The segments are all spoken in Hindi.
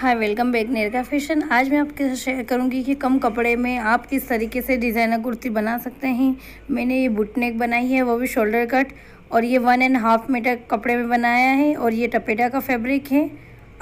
हाय वेलकम बैक नेरगा फैशन। आज मैं आपके साथ शेयर करूंगी कि कम कपड़े में आप किस तरीके से डिज़ाइनर कुर्ती बना सकते हैं। मैंने ये बुटनेक बनाई है, वो भी शोल्डर कट, और ये 1.5 मीटर कपड़े में बनाया है और ये टपेटा का फैब्रिक है।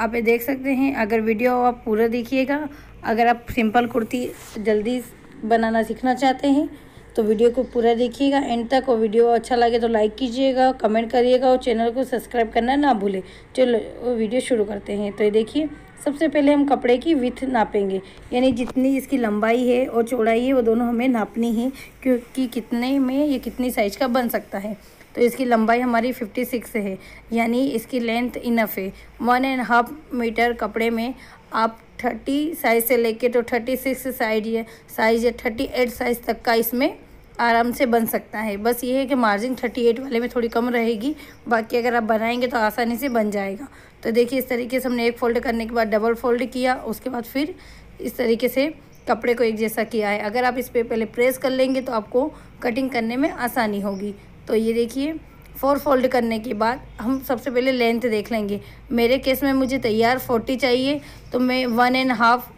आप ये देख सकते हैं। अगर वीडियो आप पूरा देखिएगा। अगर आप सिंपल कुर्ती जल्दी बनाना सीखना चाहते हैं तो वीडियो को पूरा देखिएगा एंड तक, और वीडियो अच्छा लगे तो लाइक कीजिएगा, कमेंट करिएगा और चैनल को सब्सक्राइब करना ना भूलें। चलो वीडियो शुरू करते हैं। तो ये देखिए, सबसे पहले हम कपड़े की विड्थ नापेंगे, यानी जितनी इसकी लंबाई है और चौड़ाई है वो दोनों हमें नापनी है, क्योंकि कितने में ये कितनी साइज का बन सकता है। तो इसकी लंबाई हमारी 56 है, यानी इसकी लेंथ इनफ है। 1.5 मीटर कपड़े में आप 30 साइज से लेके तो 36 साइज या 38 साइज तक का इसमें आराम से बन सकता है। बस ये है कि मार्जिन 38 वाले में थोड़ी कम रहेगी, बाकी अगर आप बनाएंगे तो आसानी से बन जाएगा। तो देखिए, इस तरीके से हमने एक फ़ोल्ड करने के बाद डबल फोल्ड किया, उसके बाद फिर इस तरीके से कपड़े को एक जैसा किया है। अगर आप इस पर पहले प्रेस कर लेंगे तो आपको कटिंग करने में आसानी होगी। तो ये देखिए, 4 फोल्ड करने के बाद हम सबसे पहले लेंथ देख लेंगे। मेरे केस में मुझे तैयार 40 चाहिए, तो मैं 1.5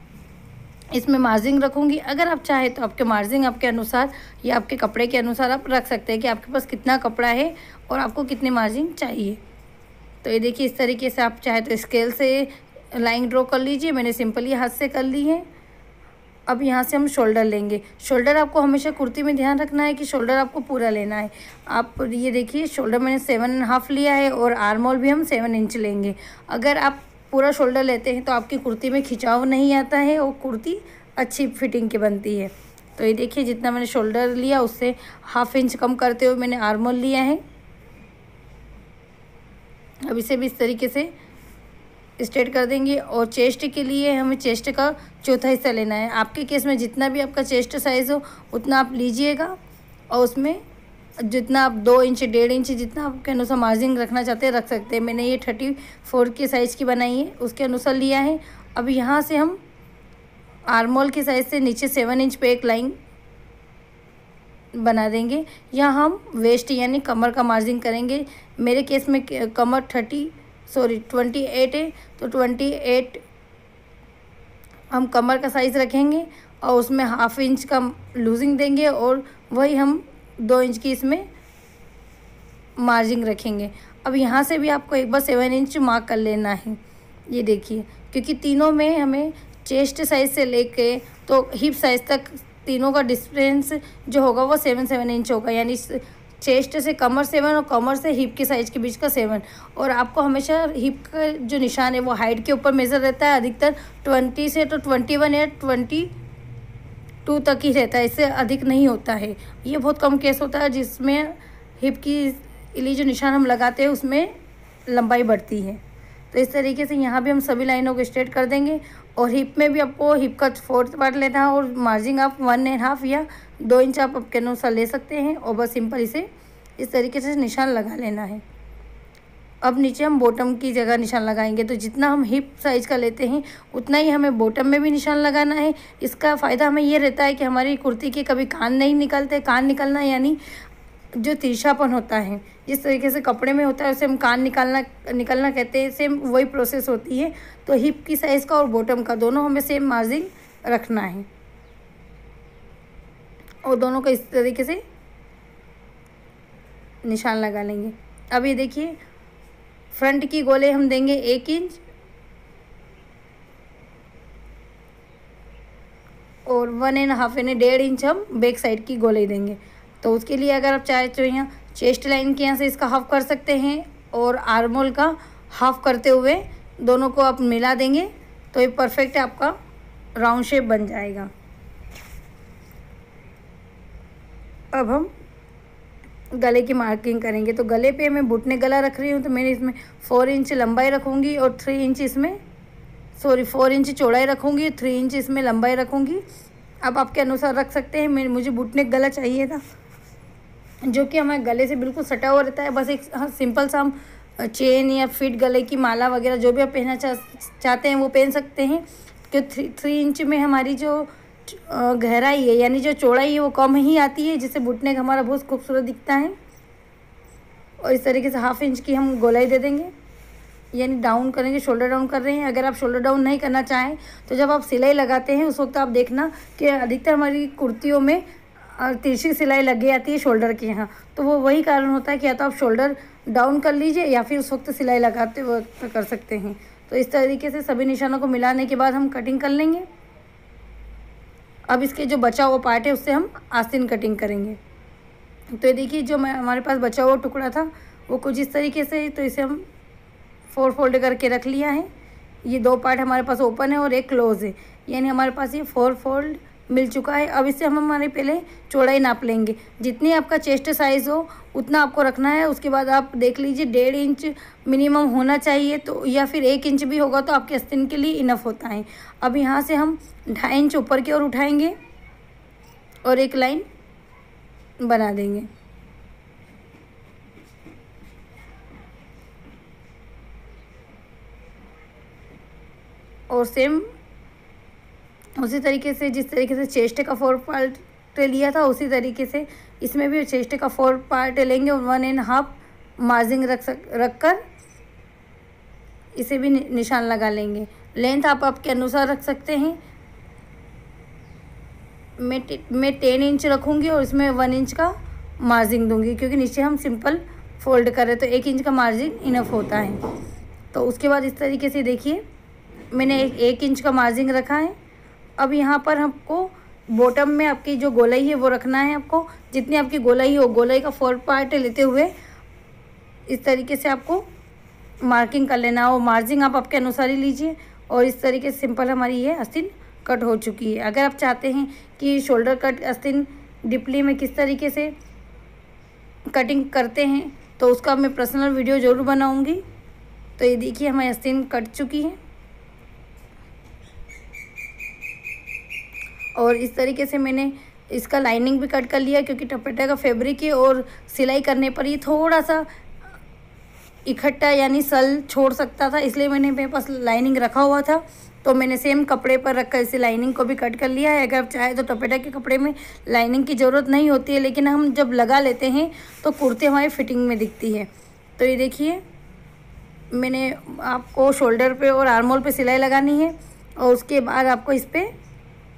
इसमें मार्जिंग रखूँगी। अगर आप चाहें तो आपके मार्जिंग आपके अनुसार या आपके कपड़े के अनुसार आप रख सकते हैं कि आपके पास कितना कपड़ा है और आपको कितनी मार्जिंग चाहिए। तो ये देखिए, इस तरीके से आप चाहे तो स्केल से लाइन ड्रॉ कर लीजिए। मैंने सिंपली हाथ से कर ली है। अब यहाँ से हम शोल्डर लेंगे। शोल्डर आपको हमेशा कुर्ती में ध्यान रखना है कि शोल्डर आपको पूरा लेना है। आप ये देखिए, शोल्डर मैंने 7.5 लिया है और आर्म होल भी हम 7 इंच लेंगे। अगर आप पूरा शोल्डर लेते हैं तो आपकी कुर्ती में खिंचाव नहीं आता है और कुर्ती अच्छी फिटिंग की बनती है। तो ये देखिए, जितना मैंने शोल्डर लिया उससे 1/2 इंच कम करते हुए मैंने आर्म होल लिया है। अब इसे भी इस तरीके से स्ट्रेट कर देंगे। और चेस्ट के लिए हमें चेस्ट का चौथा हिस्सा लेना है। आपके केस में जितना भी आपका चेस्ट साइज़ हो उतना आप लीजिएगा, और उसमें जितना आप 2 इंच 1.5 इंच जितना आपके अनुसार मार्जिन रखना चाहते हैं रख सकते हैं। मैंने ये 34 के साइज़ की बनाई है, उसके अनुसार लिया है। अब यहाँ से हम आर्मोल के साइज़ से नीचे 7 इंच पे एक लाइन बना देंगे। यहाँ हम वेस्ट यानी कमर का मार्जिन करेंगे। मेरे केस में कमर 28 है, तो 28 हम कमर का साइज़ रखेंगे और उसमें 1/2 इंच का लूजिंग देंगे और वही हम 2 इंच की इसमें मार्जिंग रखेंगे। अब यहाँ से भी आपको एक बार 7 इंच मार्क कर लेना है। ये देखिए, क्योंकि तीनों में हमें चेस्ट साइज़ से लेके तो हिप साइज़ तक तीनों का डिस्टेंस जो होगा वो 7 इंच होगा, यानी चेस्ट से कमर 7 और कमर से हिप के साइज़ के बीच का 7। और आपको हमेशा हिप का जो निशान है वो हाइट के ऊपर मेजर रहता है। अधिकतर 20 से तो 21 या 22 तक ही रहता है, इससे अधिक नहीं होता है। ये बहुत कम केस होता है जिसमें हिप की लिए जो निशान हम लगाते हैं उसमें लंबाई बढ़ती है। तो इस तरीके से यहाँ भी हम सभी लाइनों को स्ट्रेट कर देंगे। और हिप में भी आपको हिप का 4th पार्ट लेना है और मार्जिंग आप 1.5 या 2 इंच आप आपके अनुसार ले सकते हैं, और बस सिंपल इसे इस तरीके से निशान लगा लेना है। अब नीचे हम बॉटम की जगह निशान लगाएंगे। तो जितना हम हिप साइज़ का लेते हैं उतना ही हमें बॉटम में भी निशान लगाना है। इसका फ़ायदा हमें ये रहता है कि हमारी कुर्ती के कभी कान नहीं निकलते। कान निकलना यानी जो तिरछापन होता है जिस तरीके से कपड़े में होता है उसे हम कान निकलना कहते हैं। सेम वही प्रोसेस होती है। तो हिप की साइज़ का और बॉटम का दोनों हमें सेम मार्जिन रखना है और दोनों का इस तरीके से निशान लगा लेंगे। अब ये देखिए, फ्रंट की गोले हम देंगे 1 इंच और 1.5 यानी 1.5 इंच हम बैक साइड की गोले देंगे। तो उसके लिए अगर आप चाहे तो यहाँ चेस्ट लाइन के यहाँ से इसका 1/2 कर सकते हैं और आर्म होल का 1/2 करते हुए दोनों को आप मिला देंगे। तो ये परफेक्ट आपका राउंड शेप बन जाएगा। अब हम गले की मार्किंग करेंगे। तो गले पे मैं बुटने गला रख रही हूँ, तो मैंने इसमें 4 इंच लंबाई रखूँगी और 3 इंच इसमें 4 इंच चौड़ाई रखूँगी, 3 इंच इसमें लंबाई रखूँगी। आप आपके अनुसार रख सकते हैं। मेरे मुझे बुटनेक गला चाहिए था जो कि हमारे गले से बिल्कुल सटा हुआ रहता है। बस एक सिंपल सा हम चेन या फिट गले की माला वगैरह जो भी आप पहनना चाहते हैं वो पहन सकते हैं। क्यों 3 इंच में हमारी जो गहराई है यानी जो चौड़ाई है वो कम ही आती है, जिससे बुटनेक हमारा बहुत खूबसूरत दिखता है। और इस तरीके से 1/2 इंच की हम गोलाई दे देंगे। यानी डाउन करेंगे, शोल्डर डाउन कर रहे हैं। अगर आप शोल्डर डाउन नहीं करना चाहें तो जब आप सिलाई लगाते हैं उस वक्त आप देखना कि अधिकतर हमारी कुर्तियों में तिरछी सिलाई लग जाती है शोल्डर के यहाँ, तो वो वही कारण होता है कि या तो आप शोल्डर डाउन कर लीजिए या फिर उस वक्त सिलाई लगाते वक्त कर सकते हैं। तो इस तरीके से सभी निशानों को मिलाने के बाद हम कटिंग कर लेंगे। अब इसके जो बचा हुआ पार्ट है उससे हम आस्तीन कटिंग करेंगे। तो ये देखिए जो हमारे पास बचा हुआ टुकड़ा था वो कुछ इस तरीके से, तो इसे हम फोर फोल्ड करके रख लिया है। ये दो पार्ट हमारे पास ओपन है और एक क्लोज़ है, यानी हमारे पास ये फोर फोल्ड मिल चुका है। अब इससे हम हमारे पहले चौड़ाई नाप लेंगे। जितनी आपका चेस्ट साइज़ हो उतना आपको रखना है। उसके बाद आप देख लीजिए 1.5 इंच मिनिमम होना चाहिए, तो या फिर 1 इंच भी होगा तो आपके आस्तीन के लिए इनफ होता है। अब यहाँ से हम 2.5 इंच ऊपर की ओर उठाएंगे और एक लाइन बना देंगे। और सेम उसी तरीके से जिस तरीके से चेस्ट का 4 पार्ट लिया था उसी तरीके से इसमें भी चेस्ट का 4 पार्ट लेंगे और 1.5 मार्जिन रख कर इसे भी निशान लगा लेंगे। लेंथ आप आपके अनुसार रख सकते हैं। मैं 10 इंच रखूँगी और इसमें 1 इंच का मार्जिन दूंगी, क्योंकि नीचे हम सिंपल फोल्ड करें तो 1 इंच का मार्जिन इनफ होता है। तो उसके बाद इस तरीके से देखिए मैंने 1 इंच का मार्जिन रखा है। अब यहाँ पर हमको बॉटम में आपकी जो गोलाई है वो रखना है। आपको जितनी आपकी गोलाई हो, गोलाई का 4 पार्ट लेते हुए इस तरीके से आपको मार्किंग कर लेना हो। मार्जिन आप आपके अनुसार ही लीजिए। और इस तरीके से सिंपल हमारी ये आस्तीन कट हो चुकी है। अगर आप चाहते हैं कि शोल्डर कट आस्तीन डिपली में किस तरीके से कटिंग करते हैं तो उसका मैं पर्सनल वीडियो ज़रूर बनाऊँगी। तो ये देखिए हमारी आस्तीन कट चुकी है। और इस तरीके से मैंने इसका लाइनिंग भी कट कर लिया, क्योंकि टपेटा का फैब्रिक है और सिलाई करने पर ये थोड़ा सा इकट्ठा यानी सल छोड़ सकता था, इसलिए मैंने मेरे पास लाइनिंग रखा हुआ था। तो मैंने सेम कपड़े पर रखकर इसे लाइनिंग को भी कट कर लिया है। अगर आप चाहे तो टपेटा के कपड़े में लाइनिंग की ज़रूरत नहीं होती है, लेकिन हम जब लगा लेते हैं तो कुर्ती हमारी फिटिंग में दिखती है। तो ये देखिए मैंने आपको शोल्डर पर और आर्म होल पर सिलाई लगानी है और उसके बाद आपको इस पर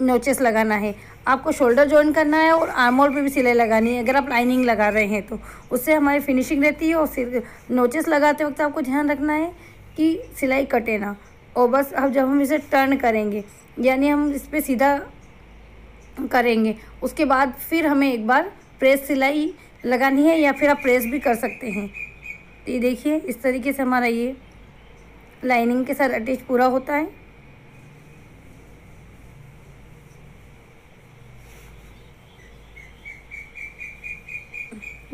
नोचेस लगाना है। आपको शोल्डर जॉइन करना है और आर्म होल पे भी सिलाई लगानी है। अगर आप लाइनिंग लगा रहे हैं तो उससे हमारी फिनिशिंग रहती है। और फिर नोचेस लगाते वक्त आपको ध्यान रखना है कि सिलाई कटे ना। और बस अब जब हम इसे टर्न करेंगे यानी हम इस पर सीधा करेंगे, उसके बाद फिर हमें एक बार प्रेस सिलाई लगानी है, या फिर आप प्रेस भी कर सकते हैं। तो ये देखिए इस तरीके से हमारा ये लाइनिंग के साथ अटैच पूरा होता है।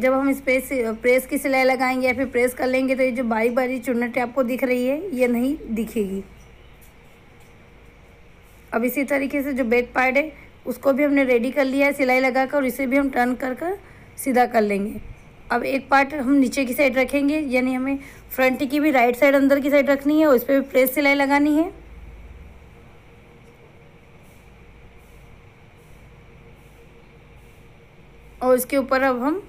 जब हम इस पर प्रेस की सिलाई लगाएंगे या फिर प्रेस कर लेंगे तो ये जो बारी बारी चुन्नटें आपको दिख रही है ये नहीं दिखेगी। अब इसी तरीके से जो बैक पार्ट है उसको भी हमने रेडी कर लिया है सिलाई लगाकर, और इसे भी हम टर्न कर कर सीधा कर लेंगे। अब एक पार्ट हम नीचे की साइड रखेंगे, यानी हमें फ्रंट की भी राइट साइड अंदर की साइड रखनी है और इस पर भी प्रेस सिलाई लगानी है। और इसके ऊपर अब हम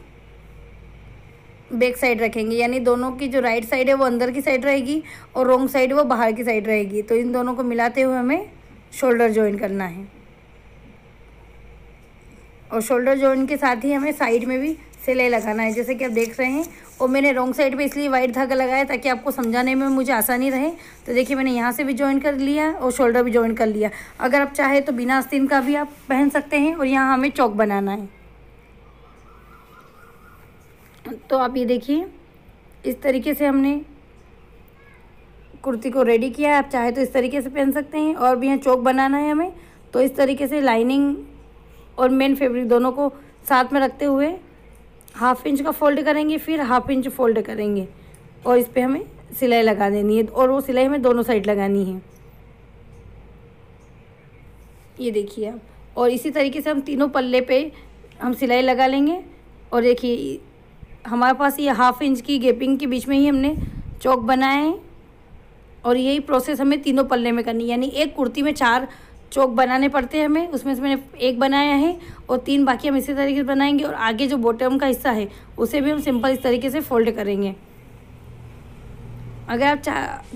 बैक साइड रखेंगे, यानी दोनों की जो राइट साइड है वो अंदर की साइड रहेगी और रॉन्ग साइड वो बाहर की साइड रहेगी। तो इन दोनों को मिलाते हुए हमें शोल्डर जॉइन करना है। और शोल्डर जॉइन के साथ ही हमें साइड में भी सिलाई लगाना है, जैसे कि आप देख रहे हैं। और मैंने रॉन्ग साइड पे इसलिए वाइड धागा लगाया ताकि आपको समझाने में मुझे आसानी रहे। तो देखिए मैंने यहाँ से भी ज्वाइन कर लिया और शोल्डर भी ज्वाइन कर लिया। अगर आप चाहे तो बिना आस्तीन का भी आप पहन सकते हैं। और यहाँ हमें चौक बनाना है। तो आप ये देखिए इस तरीके से हमने कुर्ती को रेडी किया है। आप चाहे तो इस तरीके से पहन सकते हैं। और भी यहाँ चौक बनाना है हमें, तो इस तरीके से लाइनिंग और मेन फैब्रिक दोनों को साथ में रखते हुए 1/2 इंच का फोल्ड करेंगे, फिर 1/2 इंच फोल्ड करेंगे और इस पर हमें सिलाई लगा देनी है। और वो सिलाई हमें दोनों साइड लगानी है। ये देखिए आप। और इसी तरीके से हम तीनों पल्ले पर हम सिलाई लगा लेंगे। और देखिए हमारे पास ये 1/2 इंच की गैपिंग के बीच में ही हमने चौक बनाए हैं। और यही प्रोसेस हमें तीनों पल्ले में करनी है, यानी एक कुर्ती में 4 चौक बनाने पड़ते हैं हमें। उसमें से मैंने एक बनाया है और 3 बाकी हम इसी तरीके से बनाएंगे। और आगे जो बॉटम का हिस्सा है उसे भी हम सिंपल इस तरीके से फोल्ड करेंगे। अगर आप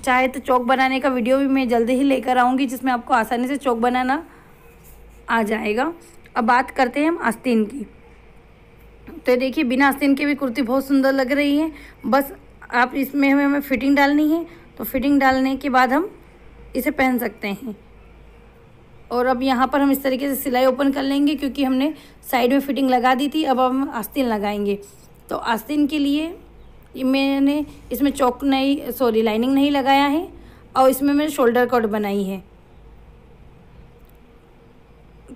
चाहे तो चौक बनाने का वीडियो भी मैं जल्दी ही लेकर आऊँगी, जिसमें आपको आसानी से चौक बनाना आ जाएगा। अब बात करते हैं हम आस्तीन की। तो देखिए बिना आस्तीन की भी कुर्ती बहुत सुंदर लग रही है। बस आप इसमें हमें फिटिंग डालनी है, तो फिटिंग डालने के बाद हम इसे पहन सकते हैं। और अब यहाँ पर हम इस तरीके से सिलाई ओपन कर लेंगे, क्योंकि हमने साइड में फिटिंग लगा दी थी, अब हम आस्तीन लगाएंगे। तो आस्तीन के लिए मैंने इसमें चौक नहीं, सॉरी लाइनिंग नहीं लगाया है, और इसमें मैंने शोल्डर कॉर्ड बनाई है।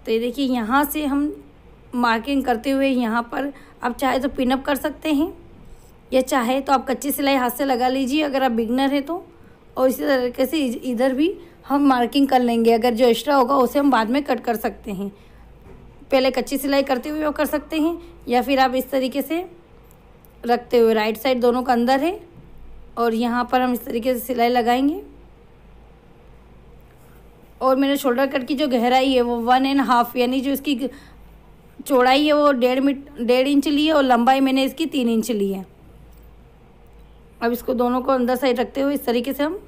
तो ये देखिए यहाँ से हम मार्किंग करते हुए, यहाँ पर आप चाहे तो पिनअप कर सकते हैं, या चाहे तो आप कच्ची सिलाई हाथ से लगा लीजिए अगर आप बिगनर हैं तो। और इसी तरीके से इधर भी हम मार्किंग कर लेंगे, अगर जो एक्स्ट्रा होगा उसे हम बाद में कट कर सकते हैं। पहले कच्ची सिलाई करते हुए वो कर सकते हैं, या फिर आप इस तरीके से रखते हुए, राइट साइड दोनों का अंदर है, और यहाँ पर हम इस तरीके से सिलाई लगाएंगे। और मेरे शोल्डर कट की जो गहराई है वो 1.5, यानी जो इसकी चौड़ाई है वो 1.5 इंच ली है, और लंबाई मैंने इसकी 3 इंच ली है। अब इसको दोनों को अंदर साइड रखते हुए इस तरीके से हम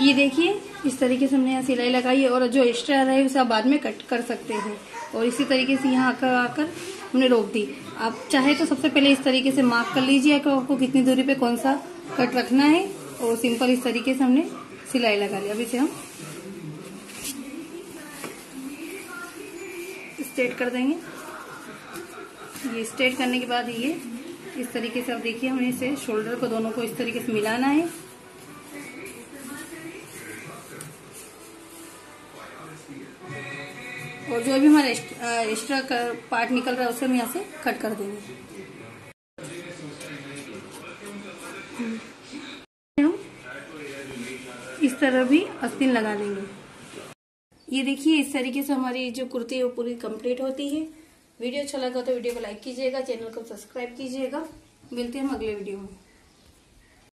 ये देखिए इस तरीके से हमने यहाँ सिलाई लगाई है, और जो एक्स्ट्रा रहे उसे आप बाद में कट कर सकते हैं। और इसी तरीके से यहाँ आकर हमने रोक दी। आप चाहे तो सबसे पहले इस तरीके से मार्क कर लीजिए कि आपको कितनी दूरी पे कौन सा कट रखना है, और सिंपल इस तरीके से हमने सिलाई लगा ली। अब इसे हम स्ट्रेट कर देंगे। ये स्ट्रेट करने के बाद ये इस तरीके से आप देखिए हमने इसे शोल्डर को दोनों को इस तरीके से मिलाना है। और जो भी हमारा एक्स्ट्रा पार्ट निकल रहा है उसे हम यहाँ से कट कर देंगे। हम इस तरह भी आस्तीन लगा लेंगे। ये देखिए इस तरीके से हमारी जो कुर्ती है वो पूरी कंप्लीट होती है। वीडियो अच्छा लगा तो वीडियो को लाइक कीजिएगा, चैनल को सब्सक्राइब कीजिएगा। मिलते हैं हम अगले वीडियो में।